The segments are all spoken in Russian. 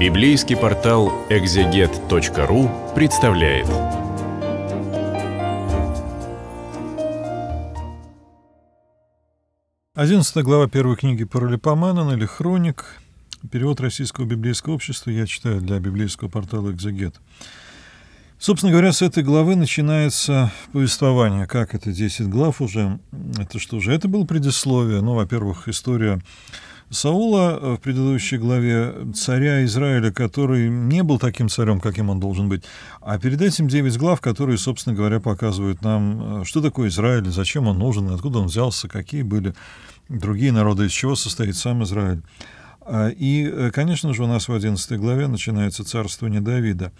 Библейский портал экзегет.ру представляет. Одиннадцатая глава первой книги Паралипоменон или Хроник. Перевод Российского библейского общества я читаю для библейского портала «Экзегет». Собственно говоря, с этой главы начинается повествование. Как это 10 глав уже? Это что же? Это было предисловие. Ну, во-первых, история Саула в предыдущей главе, царя Израиля, который не был таким царем, каким он должен быть. А перед этим 9 глав, которые, собственно говоря, показывают нам, что такое Израиль, зачем он нужен, откуда он взялся, какие были другие народы, из чего состоит сам Израиль. И, конечно же, у нас в 11 главе начинается царствование Давида.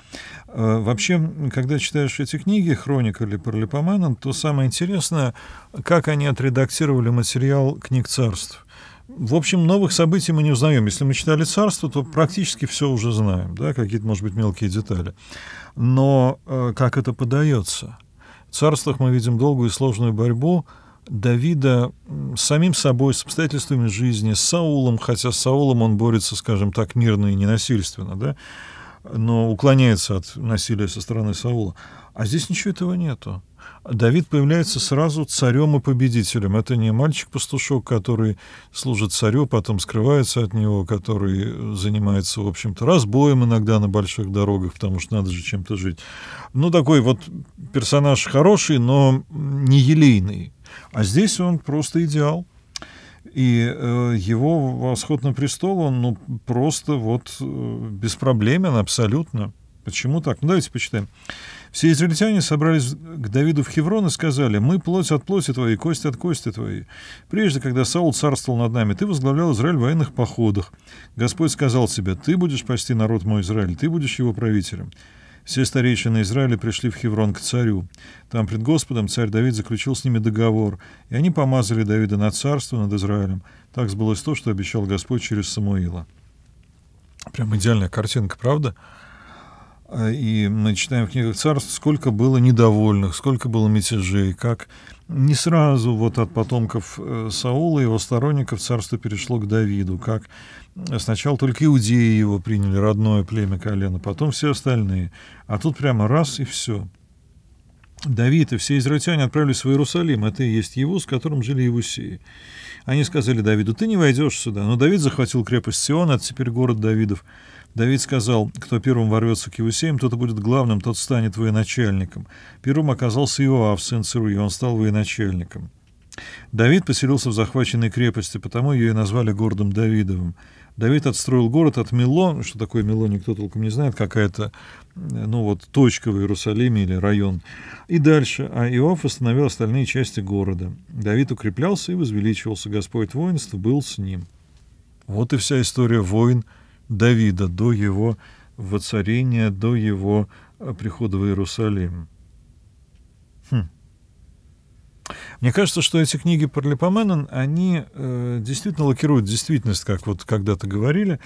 Вообще, когда читаешь эти книги, «Хроника» или «Паралипоменон», то самое интересное, как они отредактировали материал книг царств. В общем, новых событий мы не узнаем. Если мы читали «Царство», то практически все уже знаем, да, какие-то, может быть, мелкие детали. Но как это подается? В «Царствах» мы видим долгую и сложную борьбу Давида с самим собой, с обстоятельствами жизни, с Саулом, хотя с Саулом он борется, скажем так, мирно и ненасильственно, да, но уклоняется от насилия со стороны Саула. А здесь ничего этого нету. Давид появляется сразу царем и победителем. Это не мальчик-пастушок, который служит царю, потом скрывается от него, который занимается, в общем-то, разбоем иногда на больших дорогах, потому что надо же чем-то жить. Ну, такой вот персонаж хороший, но не елейный. А здесь он просто идеал. И его восход на престол, он ну, просто вот беспроблемен абсолютно. Почему так? Ну, давайте почитаем. «Все израильтяне собрались к Давиду в Хеврон и сказали: мы плоть от плоти твоей, кость от кости твоей. Прежде, когда Саул царствовал над нами, ты возглавлял Израиль в военных походах. Господь сказал тебе: ты будешь пасти народ мой Израиль, ты будешь его правителем. Все старейшины Израиля пришли в Хеврон к царю. Там пред Господом царь Давид заключил с ними договор, и они помазали Давида на царство над Израилем. Так сбылось то, что обещал Господь через Самуила». Прям идеальная картинка, правда? И мы читаем в книгах царств, сколько было недовольных, сколько было мятежей, как не сразу вот от потомков Саула и его сторонников царство перешло к Давиду, как сначала только иудеи его приняли, родное племя, колено, потом все остальные. А тут прямо раз и все. «Давид и все израильтяне отправились в Иерусалим, это и есть Евус, с которым жили евусеи. Они сказали Давиду: ты не войдешь сюда. Но Давид захватил крепость Сион, это теперь город Давидов. Давид сказал: кто первым ворвется к евусеям, тот и будет главным, тот станет военачальником. Первым оказался Иоав, сын Церуи, он стал военачальником. Давид поселился в захваченной крепости, потому ее и назвали городом Давидовым. Давид отстроил город от Мило». Что такое Мило, никто толком не знает, какая-то, ну вот, точка в Иерусалиме или район. «И дальше. А Иоав восстановил остальные части города. Давид укреплялся и возвеличивался. Господь воинств был с ним». Вот и вся история войн Давида до его воцарения, до его прихода в Иерусалим. Мне кажется, что эти книги Паралипоменон, они действительно лакируют действительность, как вот когда-то говорили,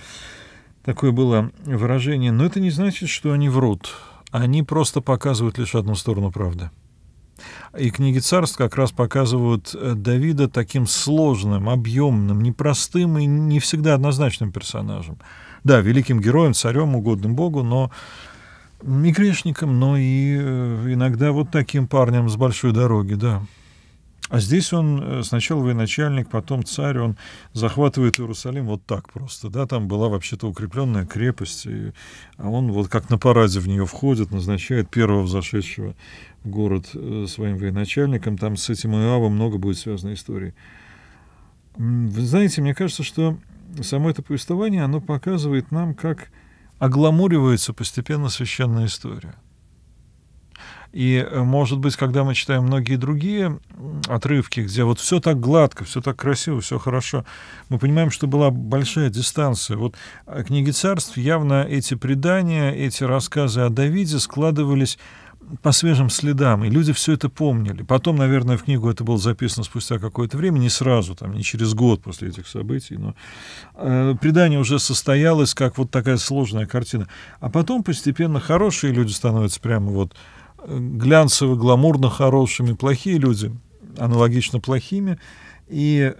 такое было выражение, но это не значит, что они врут, они просто показывают лишь одну сторону правды. И книги царств как раз показывают Давида таким сложным, объемным, непростым и не всегда однозначным персонажем. Да, великим героем, царем, угодным Богу, но не грешником, но и иногда вот таким парнем с большой дороги, да. А здесь он сначала военачальник, потом царь, он захватывает Иерусалим вот так просто, да, там была вообще-то укрепленная крепость, а он вот как на параде в нее входит, назначает первого зашедшего в город своим военачальником, там с этим Иоавом много будет связанной истории. Вы знаете, мне кажется, что само это повествование, оно показывает нам, как огламуривается постепенно священная история. И, может быть, когда мы читаем многие другие отрывки, где вот все так гладко, все так красиво, все хорошо, мы понимаем, что была большая дистанция. Вот книги царств, явно эти предания, эти рассказы о Давиде складывались по свежим следам, и люди все это помнили. Потом, наверное, в книгу это было записано спустя какое-то время, не сразу, там, не через год после этих событий, но предание уже состоялось, как вот такая сложная картина. А потом постепенно хорошие люди становятся прямо вот глянцево, гламурно хорошими, плохие люди аналогично плохими, и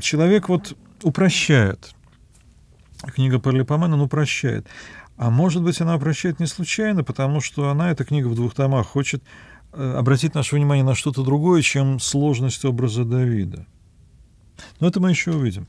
человек вот упрощает. книга Паралипоменона, ну, прощает. А может быть, она прощает не случайно, потому что она, эта книга в 2 томах, хочет обратить наше внимание на что-то другое, чем сложность образа Давида. Но это мы еще увидим.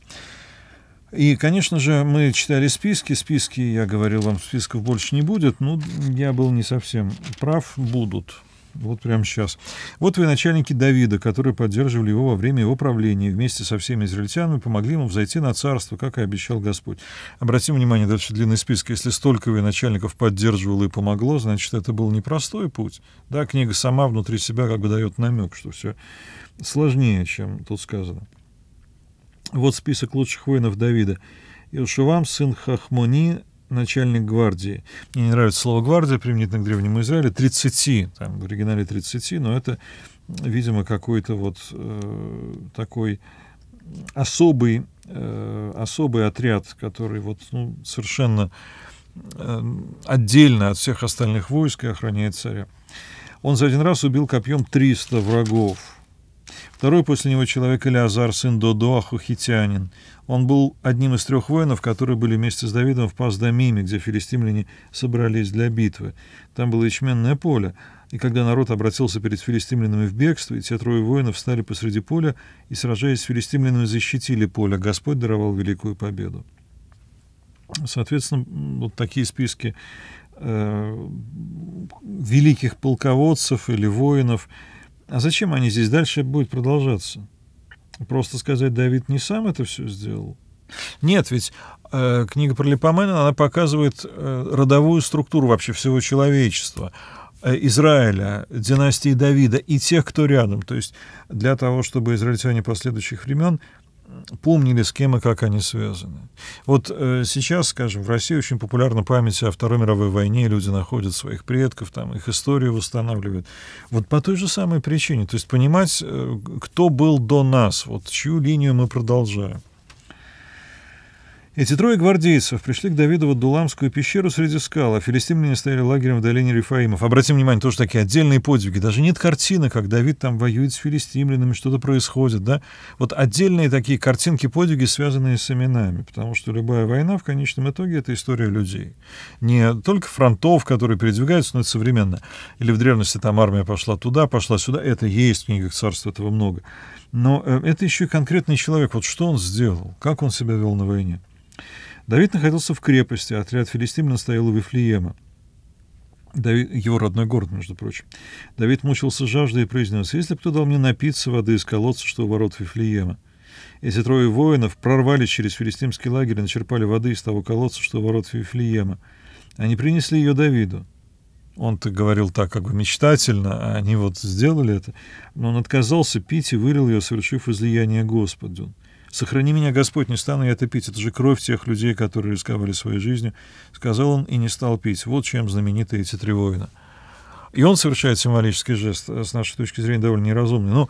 И, конечно же, мы читали списки. Списки, я говорил вам, списков больше не будет. Ну, я был не совсем прав. Будут. Вот прямо сейчас. Вот военачальники Давида, которые поддерживали его во время его правления. Вместе со всеми израильтянами помогли ему взойти на царство, как и обещал Господь. Обратим внимание, дальше длинный список. Если столько военачальников поддерживало и помогло, значит, это был непростой путь. Да, книга сама внутри себя как бы дает намек, что все сложнее, чем тут сказано. Вот список лучших воинов Давида. Иошуам, сын Хахмони, начальник гвардии. Мне не нравится слово «гвардия», применительно к Древнему Израилю. 30, там в оригинале 30, но это, видимо, какой-то вот такой особый отряд, который вот, ну, совершенно отдельно от всех остальных войск и охраняет царя. Он за один раз убил копьем 300 врагов. Второй после него человек Илиазар, сын Додоаху, хитянин. Он был одним из 3 воинов, которые были вместе с Давидом в Паздамиме, где филистимляне собрались для битвы. Там было ячменное поле. И когда народ обратился перед филистимлянами в бегство, и те 3 воинов встали посреди поля и, сражаясь с филистимлянами, защитили поле. Господь даровал великую победу. Соответственно, вот такие списки великих полководцев или воинов. А зачем они здесь? Дальше будет продолжаться. Просто сказать, Давид не сам это все сделал? Нет, ведь книга Паралипоменона, она показывает родовую структуру вообще всего человечества. Израиля, династии Давида и тех, кто рядом. То есть для того, чтобы израильтяне последующих времен помнили, с кем и как они связаны. Вот сейчас, скажем, в России очень популярна память о Второй мировой войне, люди находят своих предков, там их историю восстанавливают. Вот по той же самой причине, то есть понимать, кто был до нас, вот чью линию мы продолжаем. Эти 3 гвардейцев пришли к Давиду в Адуламскую пещеру среди скал, а филистимляне стояли лагерем в долине Рифаимов. Обратим внимание, тоже такие отдельные подвиги. Даже нет картины, как Давид там воюет с филистимлянами, что-то происходит, да? Вот отдельные такие картинки-подвиги, связанные с именами, потому что любая война в конечном итоге — это история людей. Не только фронтов, которые передвигаются, но это современно. Или в древности там армия пошла туда, пошла сюда. Это есть в книгах царства, этого много. Но это еще и конкретный человек. Вот что он сделал, как он себя вел на войне. Давид находился в крепости, а отряд филистимлян стоял у Вифлеема, его родной город, между прочим. Давид мучился жаждой и произнес: «Если бы кто дал мне напиться воды из колодца, что у ворот Вифлеема». Эти 3 воинов прорвались через филистимский лагерь и начерпали воды из того колодца, что у ворот Вифлеема. Они принесли ее Давиду. Он-то говорил так как бы мечтательно, а они вот сделали это. Но он отказался пить и вылил ее, совершив излияние Господу. «Сохрани меня, Господь, не стану я это пить. Это же кровь тех людей, которые рисковали своей жизнью», — сказал он и не стал пить. Вот чем знамениты эти 3 воина. И он совершает символический жест, с нашей точки зрения, довольно неразумный. Ну,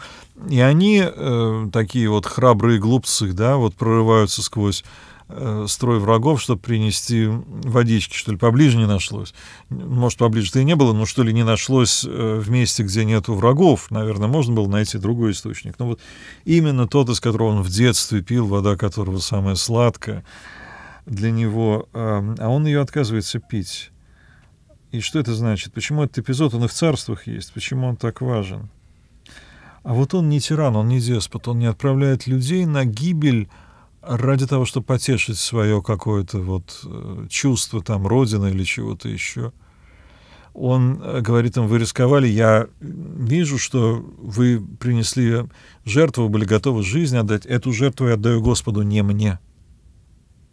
и они, такие вот храбрые глупцы, да, вот прорываются сквозь строй врагов, чтобы принести водички, что ли, поближе не нашлось. Может, поближе-то и не было, но, что ли, не нашлось в месте, где нету врагов. Наверное, можно было найти другой источник. Но вот именно тот, из которого он в детстве пил, вода которого самая сладкая для него, а он ее отказывается пить. И что это значит? Почему этот эпизод, он и в царствах есть? Почему он так важен? А вот он не тиран, он не деспот, он не отправляет людей на гибель ради того, чтобы потешить свое какое-то вот чувство там родины или чего-то еще. Он говорит им: вы рисковали, я вижу, что вы принесли жертву, вы были готовы жизнь отдать. Эту жертву я отдаю Господу, не мне.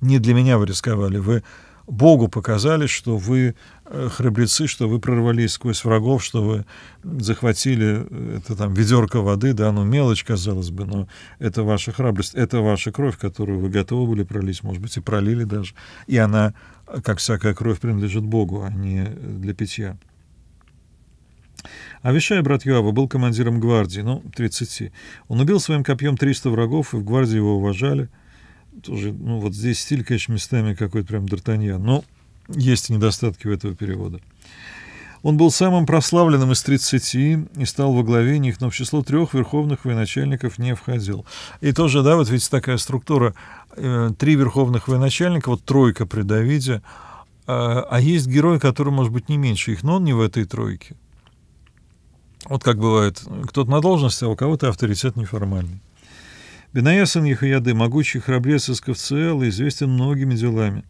Не для меня вы рисковали. Вы Богу показали, что вы храбрецы, что вы прорвались сквозь врагов, что вы захватили это там ведерко воды, да, ну мелочь, казалось бы, но это ваша храбрость, это ваша кровь, которую вы готовы были пролить, может быть, и пролили даже, и она, как всякая кровь, принадлежит Богу, а не для питья. Авишай, брат Иоава, был командиром гвардии, ну, 30. Он убил своим копьем 300 врагов, и в гвардии его уважали. Тоже, ну, вот здесь стиль, конечно, местами какой-то прям Д'Артаньян, но есть недостатки у этого перевода. Он был самым прославленным из 30 и стал во главе них, но в число 3 верховных военачальников не входил. И тоже, да, вот видите, такая структура. 3 верховных военачальника, вот 3 при Давиде, а есть герой, который, может быть, не меньше их, но он не в этой 3. Вот как бывает, кто-то на должности, а у кого-то авторитет неформальный. Беная, сын Ехояды, могучий храбрец из Ковцеэла, известен многими делами.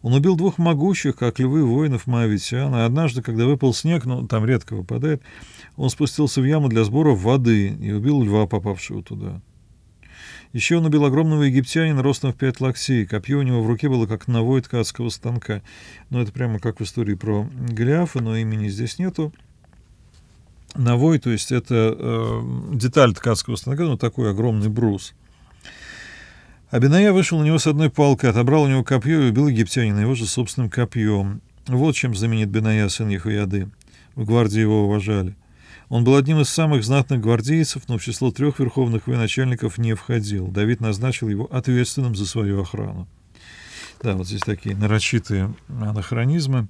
Он убил 2 могучих, как львы, воинов моавитян, а однажды, когда выпал снег, ну, там редко выпадает, он спустился в яму для сбора воды и убил льва, попавшего туда. Еще он убил огромного египтянина, ростом в 5 локтей. Копье у него в руке было, как навой ткацкого станка. Но это прямо как в истории про Голиафа, но имени здесь нету. Навой, то есть это деталь ткацкого станка, но такой огромный брус. А Беная вышел на него с одной палкой, отобрал у него копье и убил египтянина его же собственным копьем. Вот чем знаменит Беная, сын Ехояды. В гвардии его уважали. Он был одним из самых знатных гвардейцев, но в число 3 верховных военачальников не входил. Давид назначил его ответственным за свою охрану. Да, вот здесь такие нарочитые анахронизмы.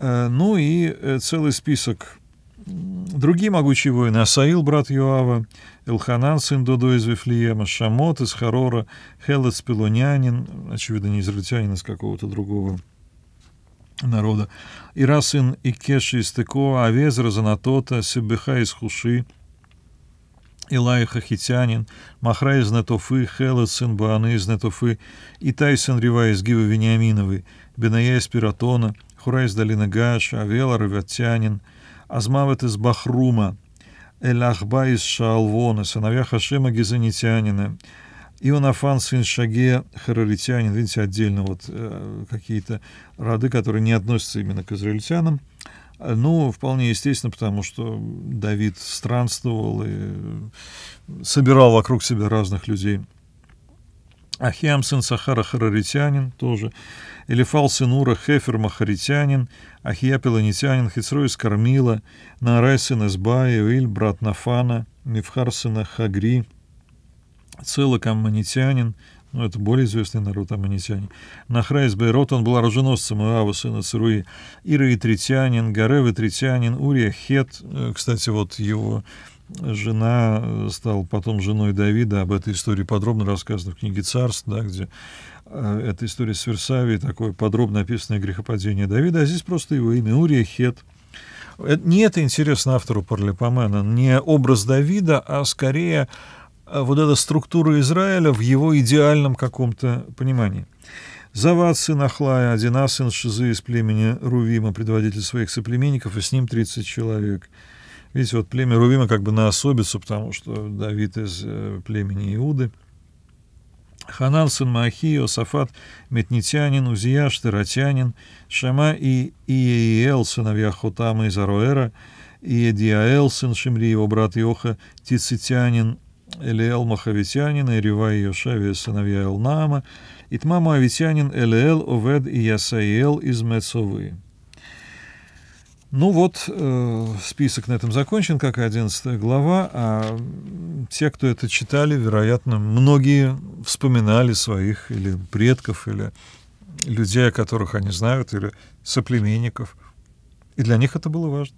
Ну и целый список. Другие могучие воины: Асаил, брат Иоава, Элханан, сын Додо из Вифлеема, Шамот из Харора, Хелад спилонянин, очевидно, не израильтянин, из какого-то другого народа, Ира, сын Икеши из Текоа, Авезра из Анатота, Себеха из Хуши, Илаиха хитянин, Махра из Нетофы, Хелад, сын Бааны из Нетофы, Итай, сын Рива из Гивы Вениаминовой, Беная из Пиратона, Хура из долины Гаш, Авела, Равятянин, Азмавет из Бахрума, Эль-Ахба из Шаалвона, сыновья Хашема гизанитянина, Ионафан, сын Шаге, хараритянин. Видите, отдельно вот какие-то роды, которые не относятся именно к израильтянам. Ну, вполне естественно, потому что Давид странствовал и собирал вокруг себя разных людей. Ахиам, сын Сахара, хараритянин тоже, Элифал, сын Ура, Хефер, махаритянин, Ахия, пелонитянин, Хицро из Кармила, Наарай, сын Эсбая, Иль, брат Нафана, Мифхар, сына Хагри, Целок, аммонитянин, ну, это более известный народ, аммонитяне, Нахра из Бейрота, он был оруженосцем Иоава, сына Церуи, Ира итритянин, Гарев итритянин, Урия Хет, кстати, вот его... Жена стала потом женой Давида, об этой истории подробно рассказано в книге «Царств», да, где эта история с Версавией, такое подробно описанное грехопадение Давида, а здесь просто его имя Урия Хет. Не это интересно автору Паралипомена, не образ Давида, а скорее вот эта структура Израиля в его идеальном каком-то понимании. Завад, сын Ахлая, Одина, сын Шизы из племени Рувима, предводитель своих соплеменников, и с ним 30 человек. Видите, вот племя Рувима как бы на особицу, потому что Давид из племени Иуды. Ханан, сын Маахи, Иосафат, Метнитянин, Узия, Штыратянин, Шама и Иеиэл, сыновья Хотама из Ароэра, Иедиаэл, сын Шимри, его брат Иоха, Тицитянин, Элиэл, Махавитянин, Ирива и Йошавия, сыновья Элнаама, Итма, Моавитянин, Элиэл, Овед и Ясаиэл из Мецовы. Ну вот, список на этом закончен, как и 11 глава, а те, кто это читали, вероятно, многие вспоминали своих или предков, или людей, о которых они знают, или соплеменников, и для них это было важно.